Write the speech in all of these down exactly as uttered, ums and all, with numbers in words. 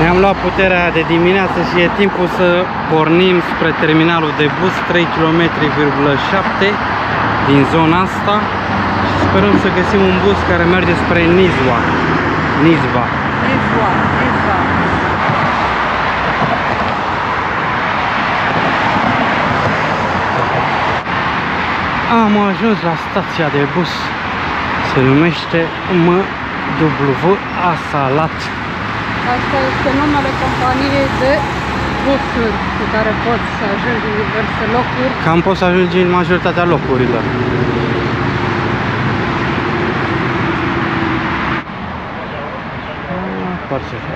Ne-am luat puterea de dimineață și e timpul să pornim spre terminalul de bus trei virgulă șapte kilometri din zona asta și sperăm să găsim un bus care merge spre Nizwa. Nizwa. Nizwa. Nizwa. Am ajuns la stația de bus. Se numește Mwasalat. Asta este numele companiei de busuri cu care poți să ajungi în diverse locuri. Cam poți să ajungi în majoritatea locurilor.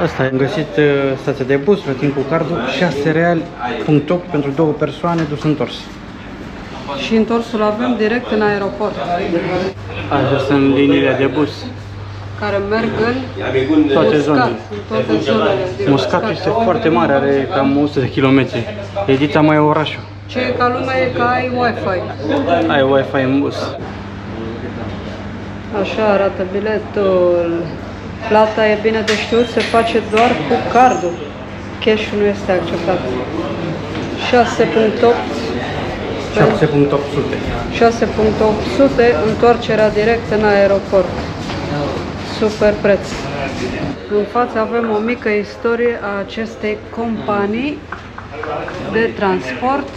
Asta am găsit stația de bus, plătim cu cardul șase reali punct opt pentru două persoane dus întors. Și întorsul avem direct în aeroport. Așa sunt liniile de bus care merg în toate zonele. Muscat este foarte mare, are cam o sută de kilometri. Edita mai e orașul. Ce e ca lumea e că ai Wi-Fi. Ai Wi-Fi în bus. Așa arată biletul. Plata e bine de știut, se face doar cu cardul. Cash-ul nu este acceptat. șase virgulă opt sute. șase virgulă opt sute. Întoarcerea directă în aeroport. Super preț. În față avem o mică istorie a acestei companii de transport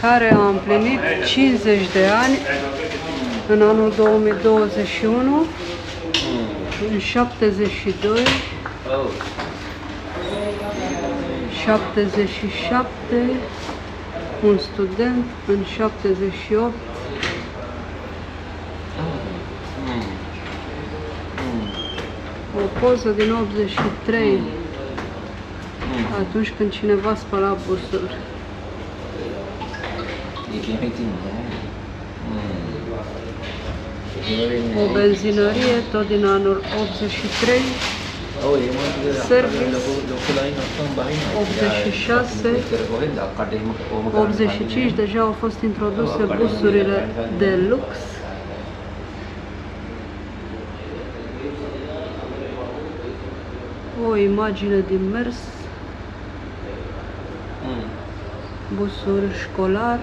care a împlinit cincizeci de ani în anul două mii douăzeci și unu. În șaptezeci și doi, șaptezeci și șapte, un student, în șaptezeci și opt, o poză din optzeci și trei, atunci când cineva spăla busul. O benzinărie, tot din anul optzeci și trei, service, optzeci și șase, optzeci și cinci, deja au fost introduse busurile de lux. O imagine din mers, busuri școlar.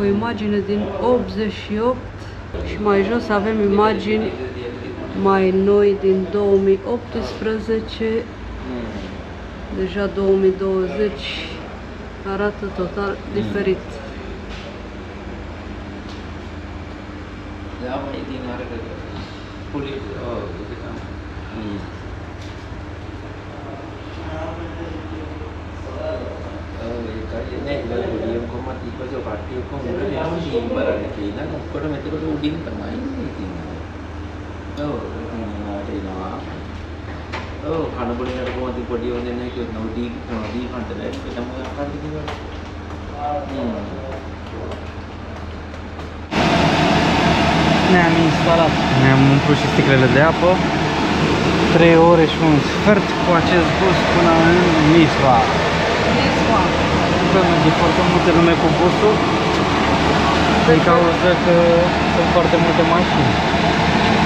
O imagine din optzeci și opt și mai jos avem imagini mai noi din două mii optsprezece, deja două mii douăzeci, arată total diferit. Ne-am instalat, ne-am umplut și sticlele de apă. Trei ore și un sfert cu acest bus până în Nizwa. Merge foarte multe lume cu busul din cauza că sunt foarte multe mașini.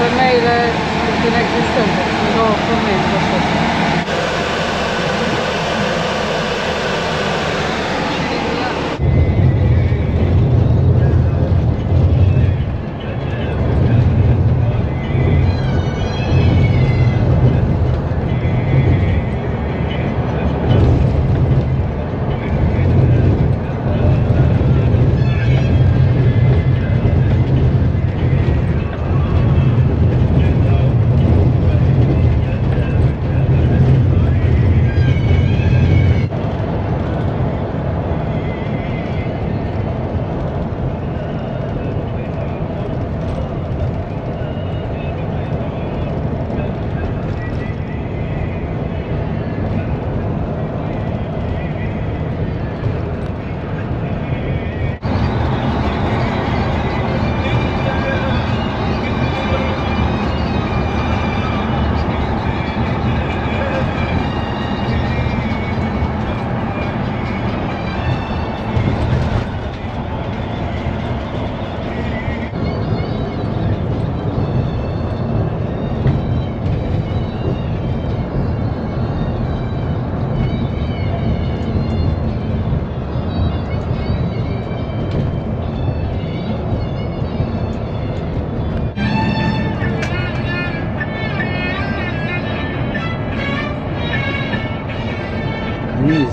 Femeile sunt inexistente, sunt două femei pe jos.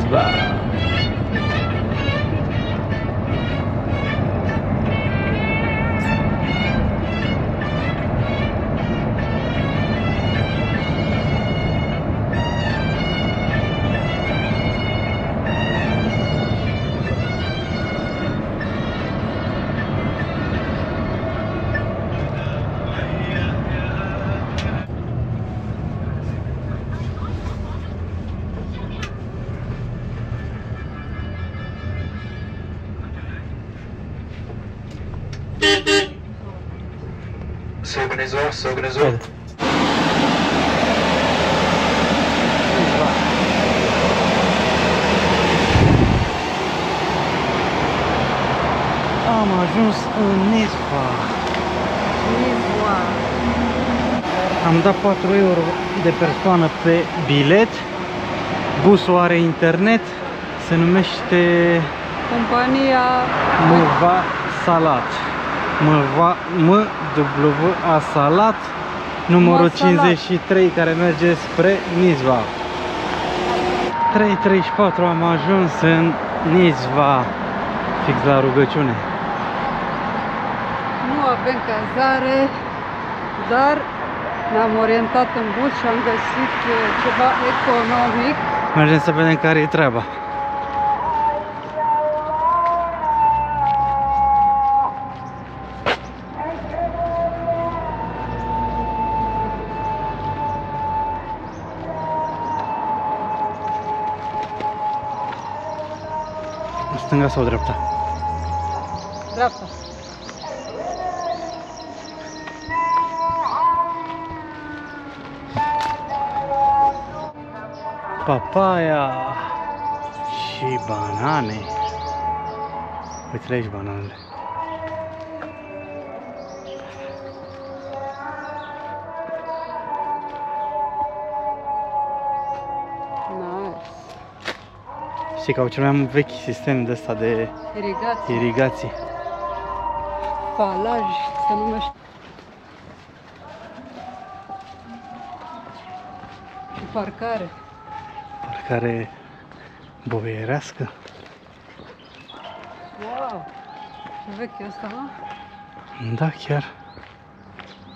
Nizwa. Se organizou, se organizou. Am ajuns în Nizwa. Nizwa. Am dat patru euro de persoană pe bilet. Busul are internet. Se numește compania Mwasalat. Mwasalat numărul cincizeci și trei, care merge spre Nizwa. trei treizeci și patru am ajuns în Nizwa, fix la rugăciune. Nu avem cazare, dar ne-am orientat în bus și am găsit ceva economic. Mergem să vedem care e treaba. Stânga sau dreapta? Dreapta. Papaya și banane. Uite-le aici bananele. Știi că au cel mai vechi sistem de ăsta de irigații. irigații. Falaj se numește. Și parcare. Parcare boierească. Wow! Ce vechi e asta, ha? Da, chiar.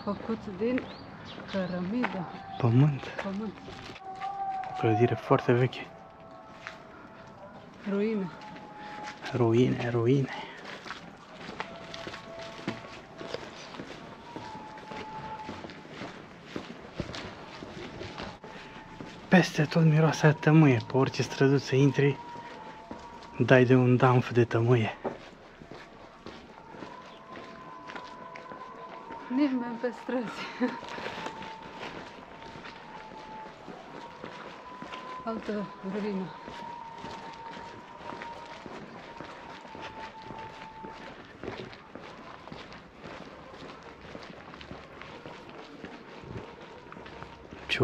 Făcut din cărămidă. Pământ. Pământ. O clădire foarte veche. Ruine. Ruine, ruine. Peste tot miroase a tămâie. Pe orice străduță intri, dai de un damf de tămâie. Nimeni pe străzi. Altă ruină. Ce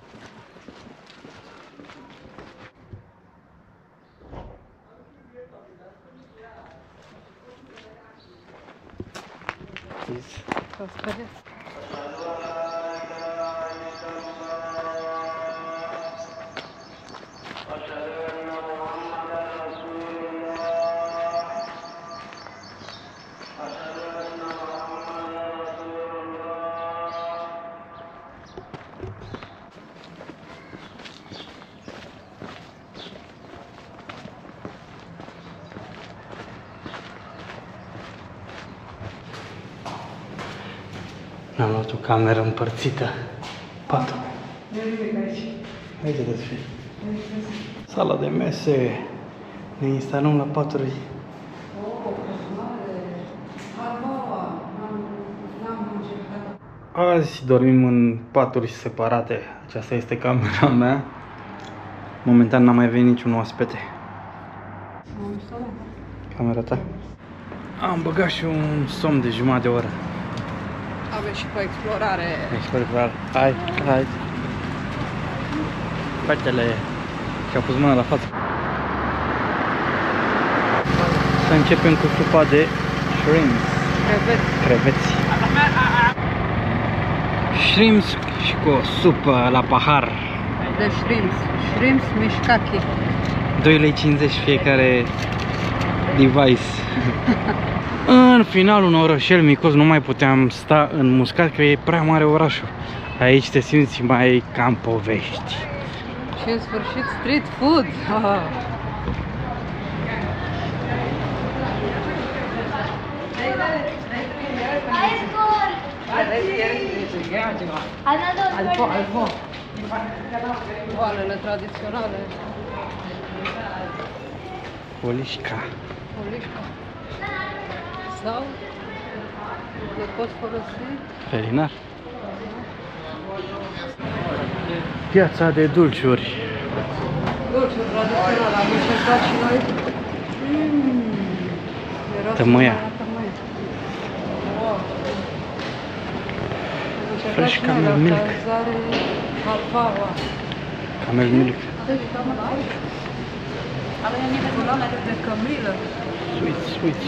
S-a speriat. Am luat o cameră împărțită. Patru. Uite-te ce. Sala de mese. Ne instalăm la patru. O, mare. Azi dormim în paturi separate. Aceasta este camera mea. Momentan n-a mai venit niciun oaspete. Camera ta. Am băgat și un somn de jumătate de oră. Avem și pe explorare. Explorare. Hai, hai. Fetele și-a pus mâna la față. Să începem cu supa de shrimp. Creveți. Creveți. Shrimps și cu o supă la pahar. De shrimps. Shrimps mishkaki. doi lei cincizeci fiecare device. În final, un orășel micos, nu mai puteam sta în Muscat, că e prea mare orașul. Aici te simți mai cam povești. Și în sfârșit street food. Oh. Boalele tradiționale. Polișca. Polișca. Sau le poți folosi? Felinar. Piața de dulciuri. Dulciuri tradiționale, am încercat și noi. Mm. Tămâia. Fresh camel milk. Camel milk. Sweet, sweet, sweet.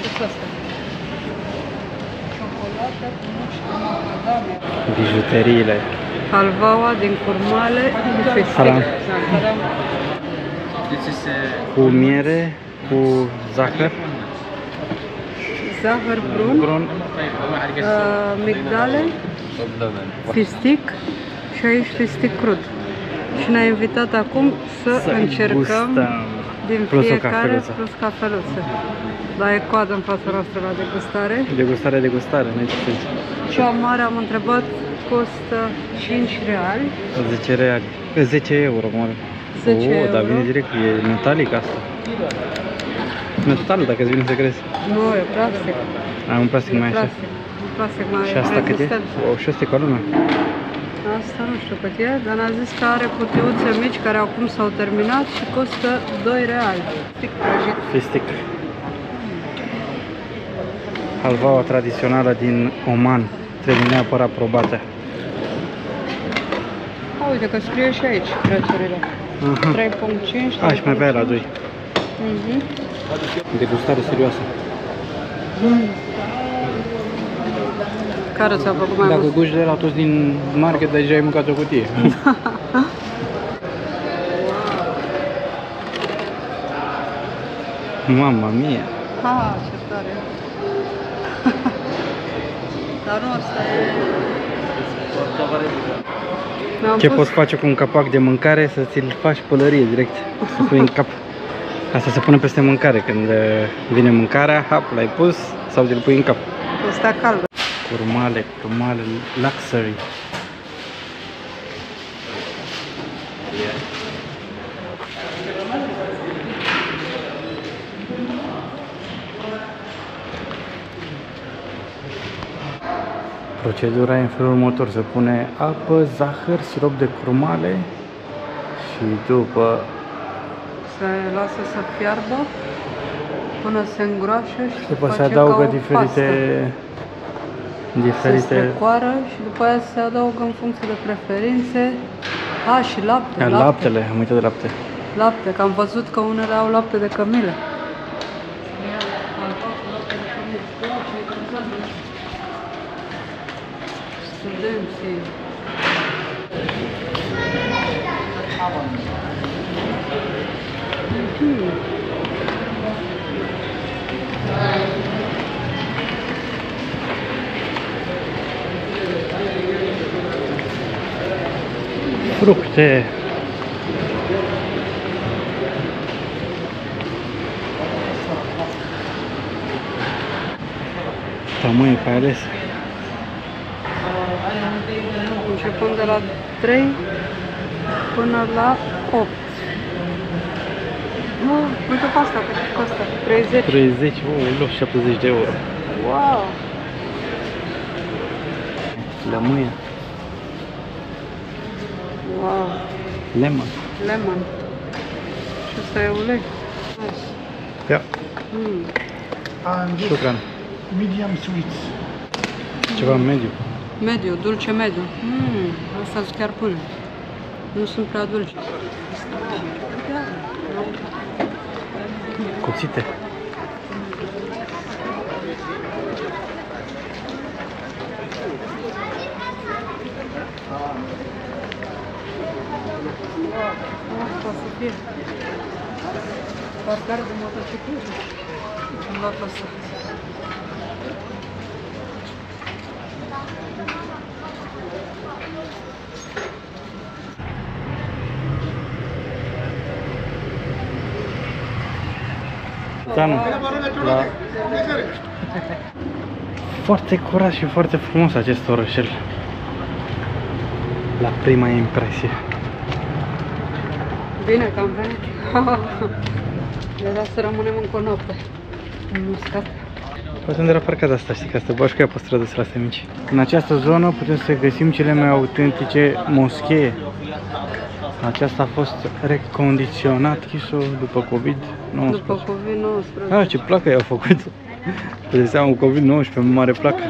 Ce-s asta? Ciocolată cu mușchi. Bijuteriile. Halvaua din curmale cu festic. Cu miere, cu zahăr. Zahăr brun, brun. Uh, migdale, fistic și aici fistic crud. Și ne-a invitat acum să, să încercăm gustăm. Din plus fiecare o plus cafeluță. Dar e coadă în fața noastră la degustare. Degustare, degustare, nu știu. Și amare am întrebat, costă cinci reali. zece reali. zece euro, mă. zece euro. Dar vine direct, e metalic asta. Metal, dacă îți vine să crezi. Nu, e plastic. Ai un plastic e mai așa. Un plastic mai și asta cât e? O șase colune. Asta nu știu cât e, dar ne-a zis că are cutiuțe mici care acum s-au terminat și costă doi reali. Fistic prăjit. Fistic. Halvaua tradițională din Oman. Trebuie neapărat probată. A, uite că scrie și aici prețurile. trei virgulă cinci. A, și mai bea la doi. Mm-hmm. Degustare serioasă. Mm. Care ți-a făcut mai mult? Dacă guși de la toți din market, deja ai mâncat o cutie. Mama mia! Ha, ce tare! Dar nu, asta e... Ce poți face cu un capac de mâncare? Să ți-l faci pălărie direct. Să pui în cap. Asta se pune peste mâncare, când vine mâncarea, hap, l-ai pus sau te-l pui în cap. Asta caldă. Curmale, curmale, luxury. Procedura e în felul următor, se pune apă, zahăr, sirop de curmale și după se lasă să fiarbă până se îngroașă și după se adaugă diferite diferite se strecoară și după aia se adaugă în funcție de preferințe. A, și lapte, a, lapte. Laptele, am uitat de lapte. Lapte, că am văzut că unele au lapte de cămilă. Studenții. Hmm. Fructe. Tămâie pe ales. Începând de la trei până la opt. Nu, uite pe asta, cât costă? treizeci. treizeci, oh, în loc șaptezeci de euro. Wow! Lămâie. Wow! Lemon. Lemon. Și ăsta e ulei. Ia. Mm. Șucran. Medium sweet. Ceva mediu. Mediu, dulce mediu. Mm. Asta-s chiar bun. Nu sunt prea dulce. Cuțite. Parcare de motociclete. Am luat la suflet. Da. Foarte curat și foarte frumos acest orășel. La prima impresie. Bine că am venit. Era să rămânem încă o noapte. În uscat. Poate unde era parcada asta, știi, ca să te bași cu ea pe stradă să lase mici. În această zonă putem să găsim cele mai autentice moschee. Aceasta a fost recondiționat, chiso, după COVID nouăsprezece. După COVID nouăsprezece. Ah, ce placă i-au făcut. Păi seama cu COVID nouăsprezece, mare placă.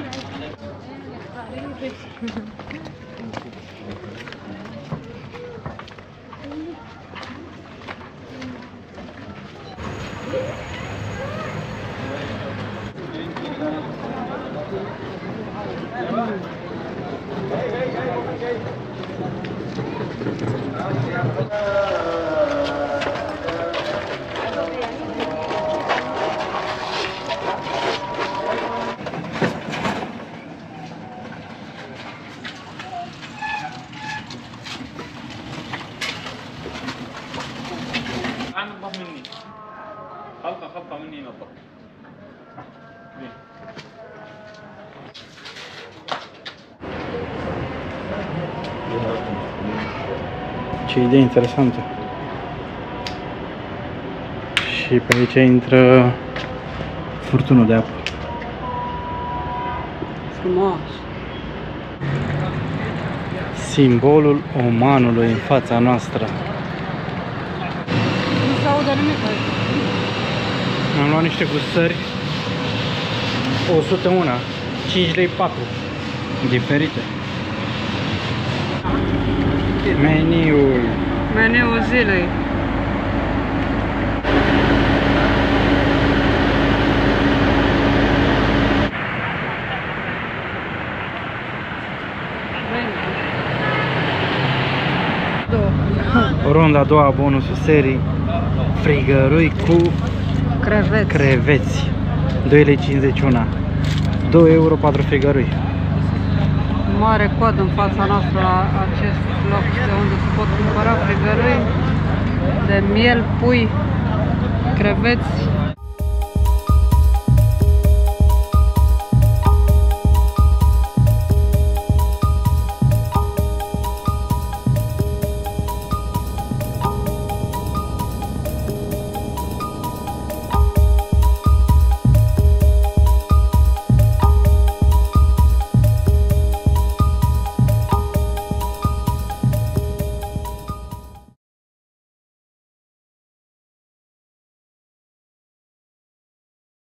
Ce idee interesantă. Și pe aici intră furtunul de apă. Frumos. Simbolul Omanului în fața noastră. Nu se aude nimic aici. Am luat niște gustări. o sută unu. cinci lei patru. Diferite. Meniul. Meniul zilei. Runda a doua, bonusul serii. Frigărui cu creveți. Creveți. doi lei cincizeci și unu. doi euro patru frigărui. Mare coadă în fața noastră la acest loc de unde se pot cumpăra frigărui de miel, pui, creveți